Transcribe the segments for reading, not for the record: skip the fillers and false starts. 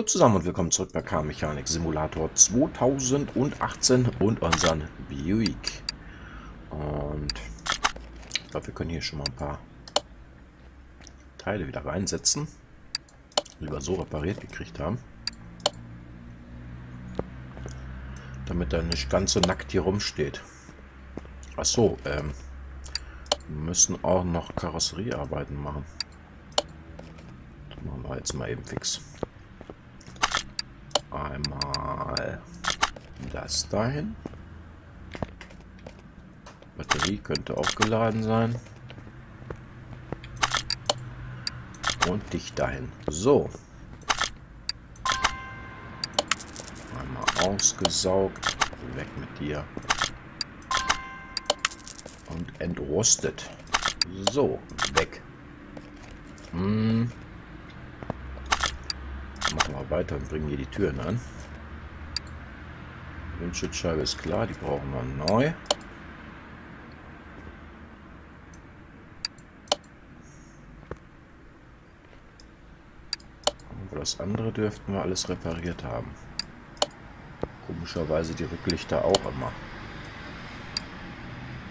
Hallo zusammen und willkommen zurück bei Car Mechanic Simulator 2018 und unseren Buick. Und ich glaube, wir können hier schon mal ein paar Teile wieder reinsetzen, die wir so repariert gekriegt haben, damit er nicht ganz so nackt hier rumsteht. Achso, wir müssen auch noch Karosseriearbeiten machen. Das machen wir jetzt mal eben fix. Einmal das dahin. Batterie könnte aufgeladen sein. Und dich dahin. So. Einmal ausgesaugt. Weg mit dir. Und entrostet. So, weg. Machen wir weiter und bringen hier die Türen an. Windschutzscheibe ist klar, die brauchen wir neu. Und das andere dürften wir alles repariert haben. Komischerweise die Rücklichter auch immer.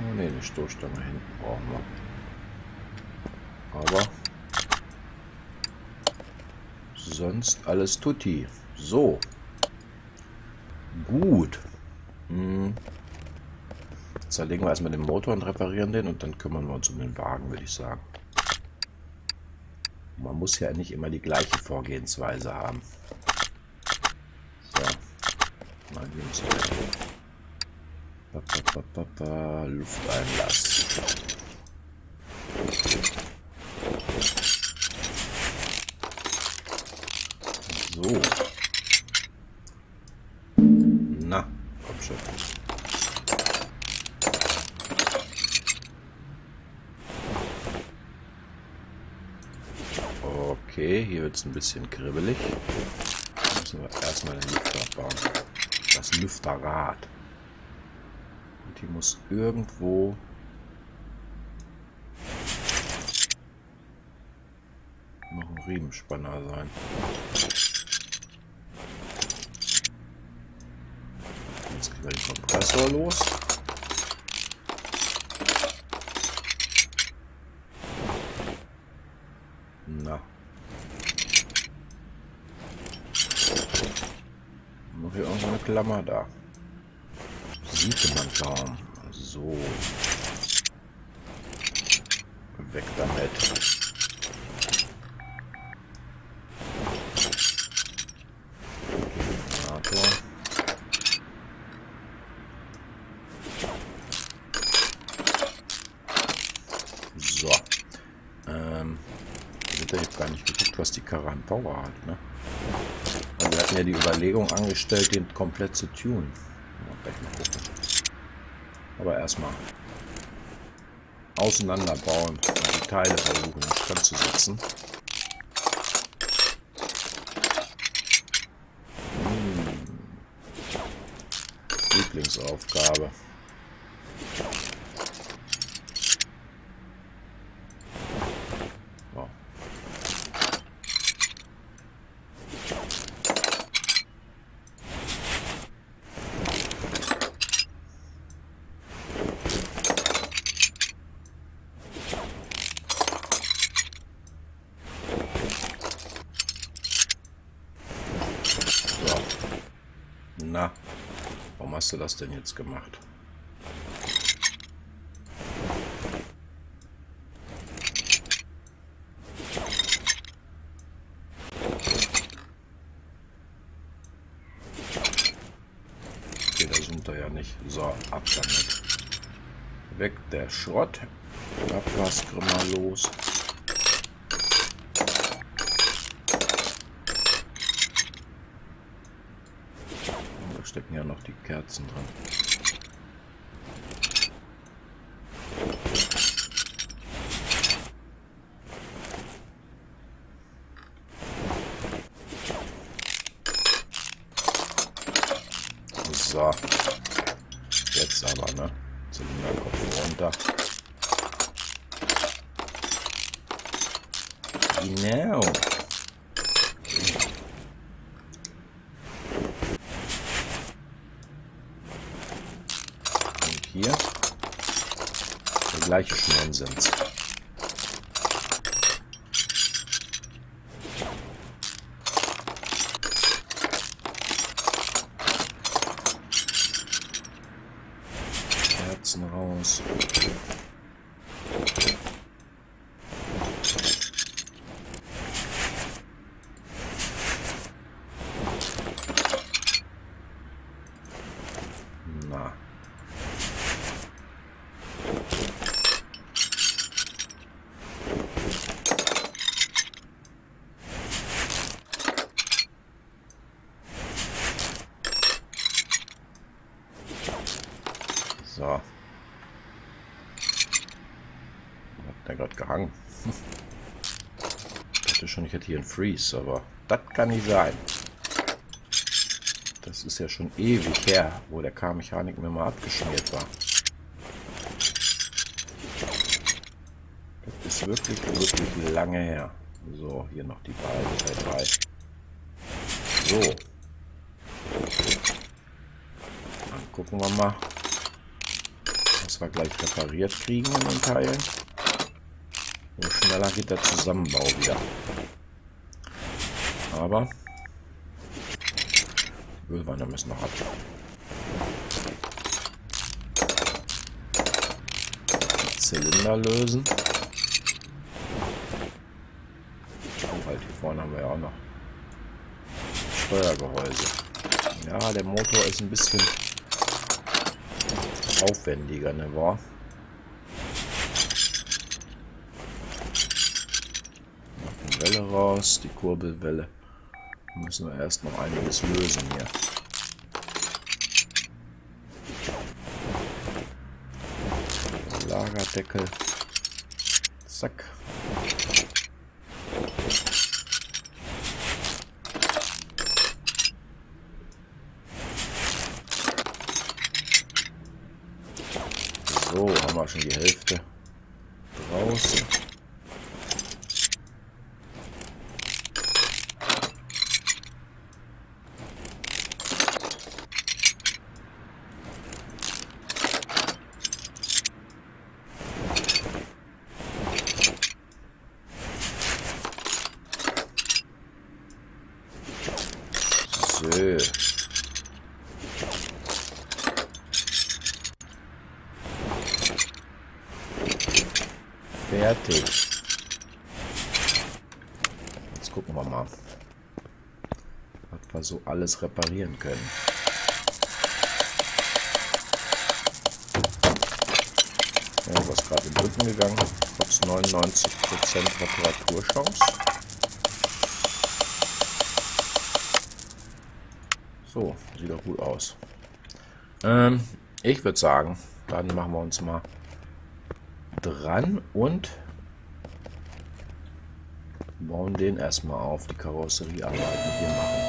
Oh ne, eine Stoßstange hinten brauchen wir. Aber sonst alles tutti. So. Gut. Zerlegen wir erstmal den Motor und reparieren den und dann kümmern wir uns um den Wagen, würde ich sagen. Man muss ja nicht immer die gleiche Vorgehensweise haben. So. Mal gehen wir Lufteinlass. So. Na, komm schon. Okay, hier wird es ein bisschen kribbelig. Müssen wir erstmal den Lüfter bauen. Das Lüfterrad. Und die muss irgendwo. Noch ein Riemenspanner sein. Jetzt kriegen wir den Kompressor los. Na. Noch hier irgendwo eine Klammer da. Sieht man kaum. So. Weg damit. Kein Power hat, ne? Und wir hatten ja die Überlegung angestellt, den komplett zu tunen. Aber erstmal auseinanderbauen, die Teile versuchen instand zu setzen. Lieblingsaufgabe. Na, warum hast du das denn jetzt gemacht? Okay, da sind wir ja nicht. So, ab damit. Weg der Schrott. Abgasgrimmer los. Stecken ja noch die Kerzen dran. So. Jetzt aber, ne? Zylinderkopf runter. Genau. hier. Der gleiche Schnorren sind. Kerzen raus. So. Hat der gerade gehangen. Ich dachte schon, ich hätte hier einen Freeze, aber das kann nicht sein. Das ist ja schon ewig her, wo der Car Mechanic mir mal abgeschmiert war. Das ist wirklich, wirklich lange her. So, hier noch die beiden. So. Dann gucken wir mal. Wir gleich repariert kriegen in den Teilen. Und schneller geht der Zusammenbau wieder. Aber die Ölwanne müssen noch abschauen. Zylinder lösen. Oh, halt, hier vorne haben wir ja auch noch Steuergehäuse. Ja, der Motor ist ein bisschen aufwendiger, ne, war. Die Welle raus, die Kurbelwelle. Da müssen wir erst noch einiges lösen hier. Lagerdeckel. Zack. So, haben wir schon die Hälfte draußen. So. Fertig. Jetzt gucken wir mal, was wir so alles reparieren können. Ja, was gerade in den Rücken gegangen. Trotz 99% Reparaturchance. So, sieht doch gut aus. Ich würde sagen, dann machen wir uns mal dran und bauen den erstmal auf, die Karosseriearbeiten hier machen.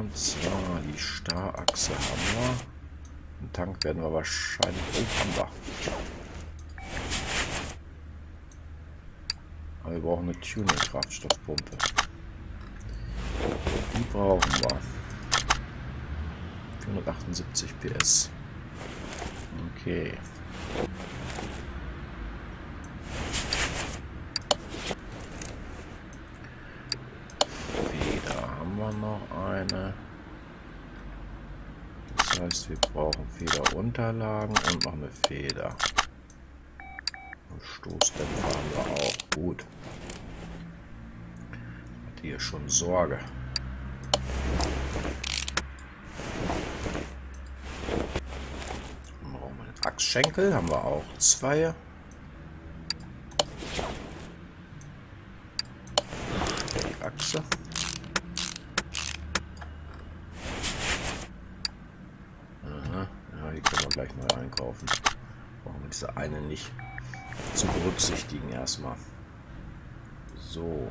Und zwar die Starrachse haben wir. Den Tank werden wir wahrscheinlich haben wir. Aber wir brauchen eine Tuning-Kraftstoffpumpe. Die brauchen wir. 478 PS. Okay. Okay, da haben wir noch eine. Das heißt, wir brauchen Federunterlagen und noch eine Feder. Und Stoßdämpfer haben wir auch. Gut. Hat hier schon Sorge. Achsschenkel haben wir auch zwei. Die Achse. Aha. Ja, die können wir gleich neu einkaufen. Brauchen wir diese eine nicht zu berücksichtigen erstmal. So.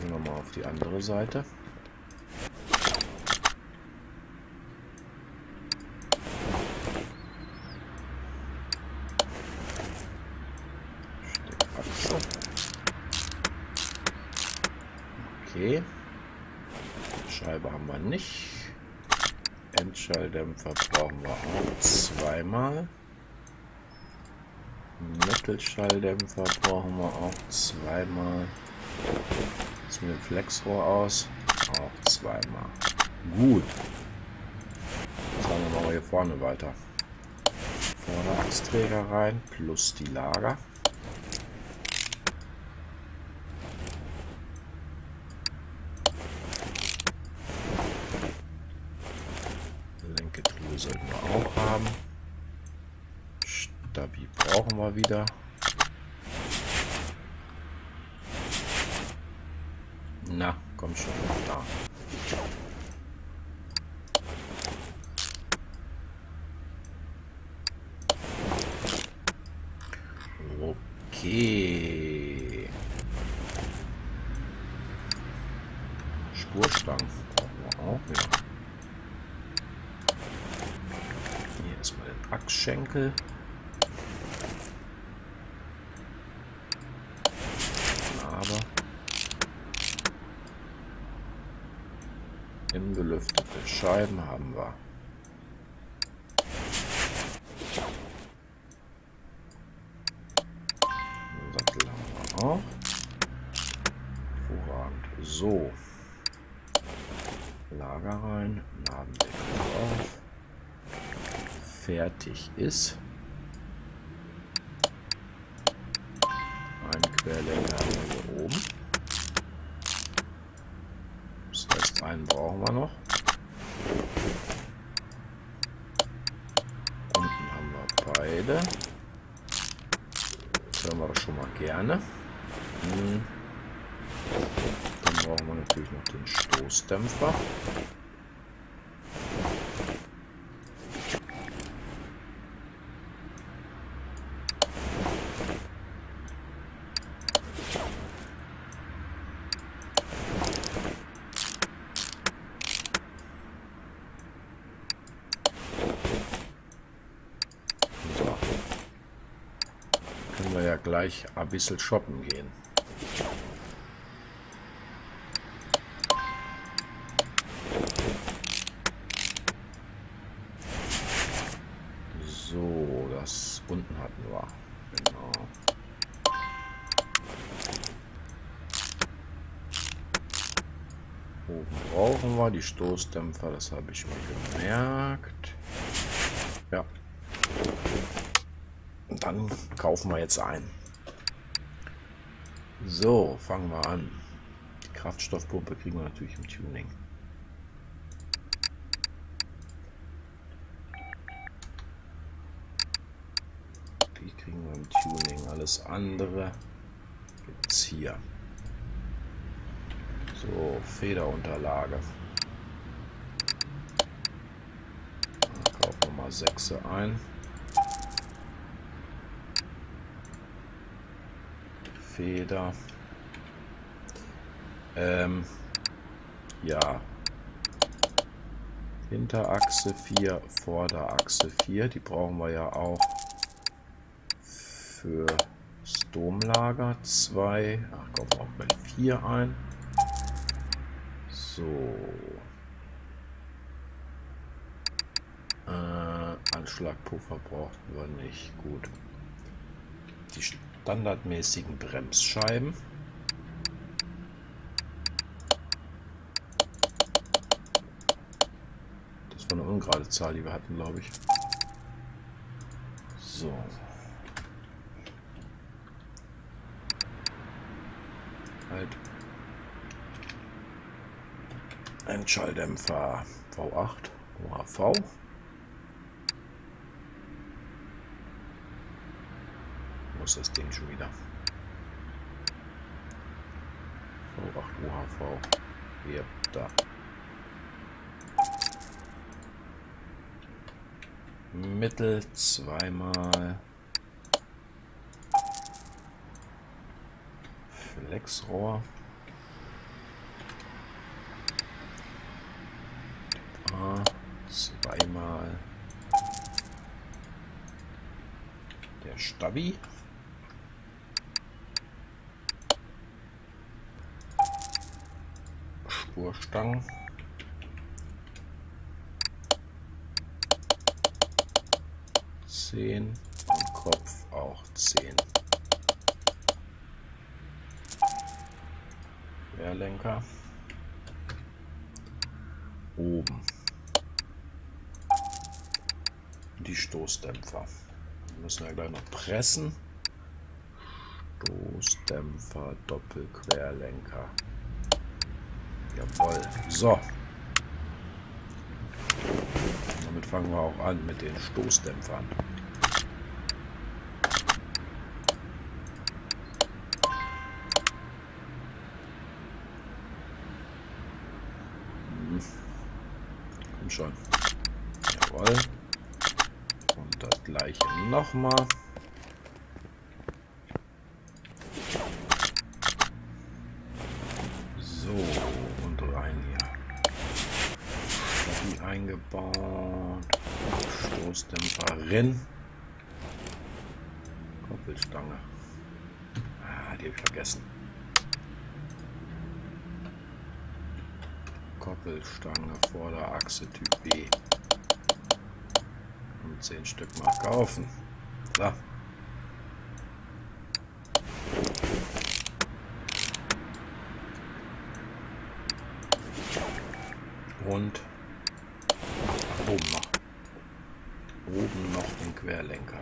Gehen wir mal auf die andere Seite. Okay. Scheibe haben wir nicht. Endschalldämpfer brauchen wir auch zweimal. Mittelschalldämpfer brauchen wir auch zweimal. Jetzt mit dem Flexrohr aus. Auch zweimal. Gut. Sagen wir mal hier vorne weiter. Vorderachsträger rein plus die Lager. Lenkgetriebe sollten wir auch haben. Stabi brauchen wir wieder. Na, komm schon da. Okay. Spurstangen brauchen wir auch wieder. Hier erstmal den Achsschenkel. Aber ingelüftete Scheiben haben wir. Vorragend. So. Lager rein. Nabendeckel auf. Fertig ist. Ein Querlenker haben wir hier oben. Das heißt, einen brauchen wir noch. Unten haben wir beide. Das hören wir aber schon mal gerne. Dann brauchen wir natürlich noch den Stoßdämpfer. So. Können wir ja gleich ein bisschen shoppen gehen. Unten hatten wir. Genau. Oben brauchen wir die Stoßdämpfer, das habe ich mir gemerkt. Ja. Und dann kaufen wir jetzt ein. So, fangen wir an. Die Kraftstoffpumpe kriegen wir natürlich im Tuning. Kriegen wir im Tuning, alles andere gibt es hier. So, Federunterlage. Dann kaufen wir mal 6 ein. Feder. Ja. Hinterachse 4, Vorderachse 4. Die brauchen wir ja auch. Für das Domlager 2, ach, kaufen wir auch gleich 4 ein. So. Anschlagpuffer brauchten wir nicht. Gut. Die standardmäßigen Bremsscheiben. Das war eine ungerade Zahl, die wir hatten, glaube ich. So. Endschalldämpfer V8 OHV. Wo ist das Ding schon wieder? V8 OHV. Hier, da. Mittel zweimal. Flexrohr. A zweimal. Der Stabi. Spurstangen. Zehn und Kopf auch 10. Querlenker. Oben. Die Stoßdämpfer. Die müssen wir gleich noch pressen. Stoßdämpfer, Doppelquerlenker. Jawohl. So. Damit fangen wir auch an mit den Stoßdämpfern. Komm schon. Jawohl. Und das gleiche nochmal. So, und rein hier. Die eingebaut. Stoßdämpferin. Koppelstange. Ah, die habe ich vergessen. Koppelstange, Vorderachse Typ B. Und 10 Stück mal kaufen. So. Und oben noch. Oben noch den Querlenker.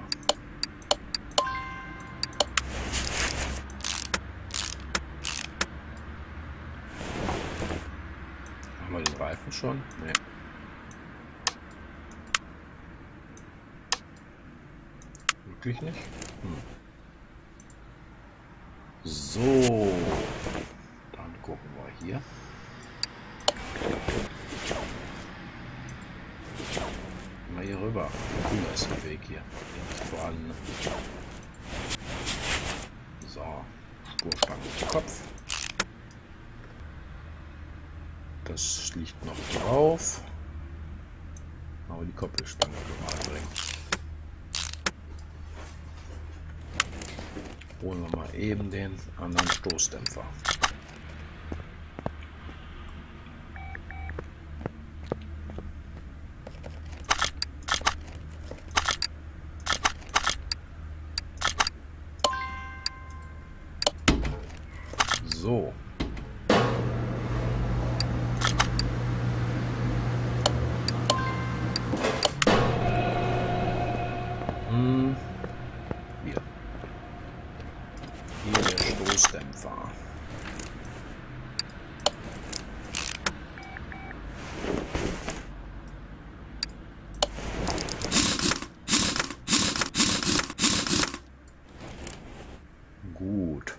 Haben wir den Reifen schon? Nee. Wirklich nicht? So. Dann gucken wir hier. Mal hier rüber. Cooler ist der Weg hier. Voran. So. Spurstange im Kopf. Das liegt noch drauf. Aber die Koppelstange können wir reinbringen. Holen wir mal eben den anderen Stoßdämpfer. So. Hier. Hier der Stoßdämpfer. Gut.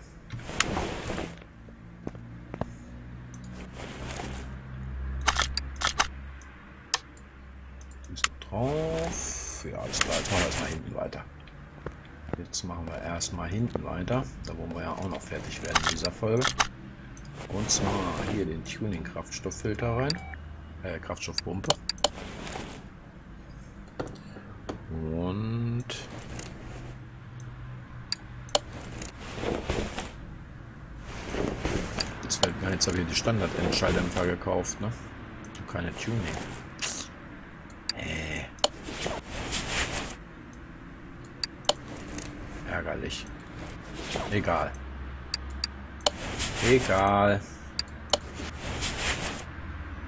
Drauf. Ja, alles klar, jetzt machen wir erstmal hinten weiter. Jetzt machen wir erstmal hinten weiter. Da wollen wir ja auch noch fertig werden in dieser Folge. Und zwar hier den Tuning-Kraftstofffilter rein. Kraftstoffpumpe. Und jetzt fällt mir, jetzt habe ich die Standard-Schalldämpfer gekauft, ne? Und keine Tuning. Ärgerlich. Egal. Egal.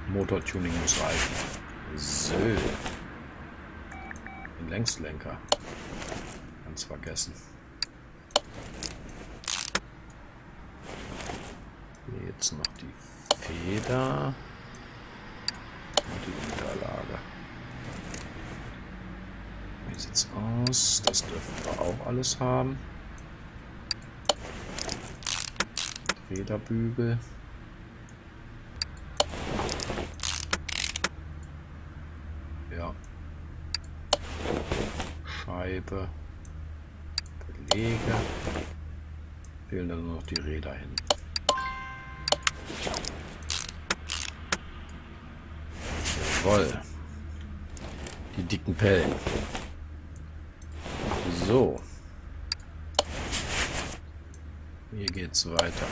Motortuning muss reichen. So. Den Längslenker. Ganz vergessen. Hier jetzt noch die Feder. Und die Unterlage. Wie sieht's aus? Das dürfen wir auch alles haben. Räderbügel. Ja. Scheibe. Belege. Fehlen dann nur noch die Räder hin. Jawohl. Die dicken Pellen. So, hier geht's weiter.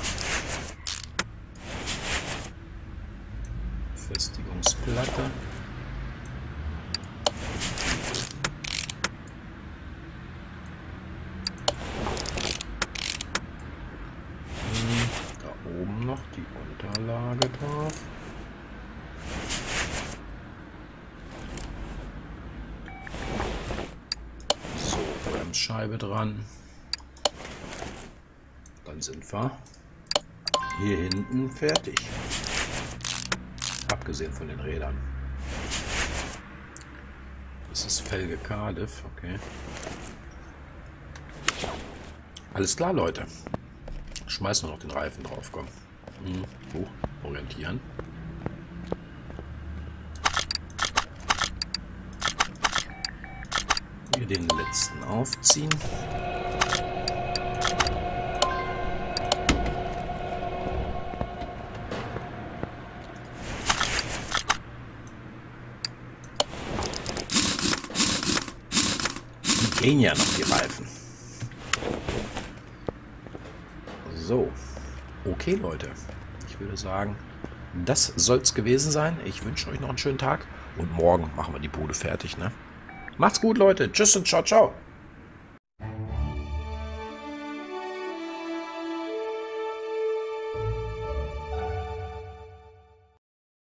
Befestigungsplatte. Da oben noch die Unterlage drauf. So, Bremsscheibe dran. Dann sind wir hier hinten fertig. Abgesehen von den Rädern. Das ist Felge Cardiff, okay. Alles klar, Leute. Schmeißen wir noch den Reifen drauf, komm. Hoch, orientieren. Hier den letzten aufziehen. Gehen ja noch die Reifen. So. Okay, Leute. Ich würde sagen, das soll's gewesen sein. Ich wünsche euch noch einen schönen Tag. Und morgen machen wir die Bude fertig, ne? Macht's gut, Leute. Tschüss und ciao, ciao.